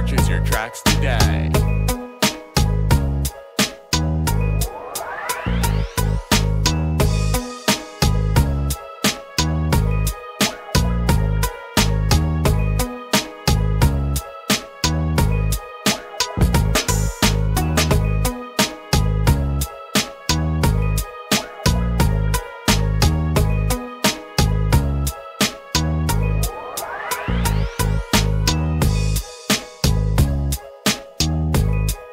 Purchase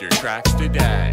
your tracks today. Purchase your tracks today.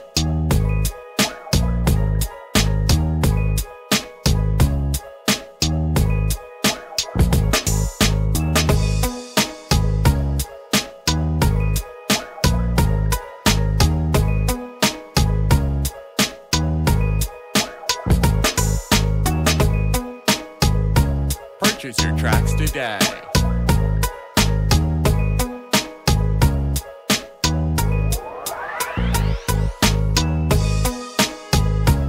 Purchase your tracks today.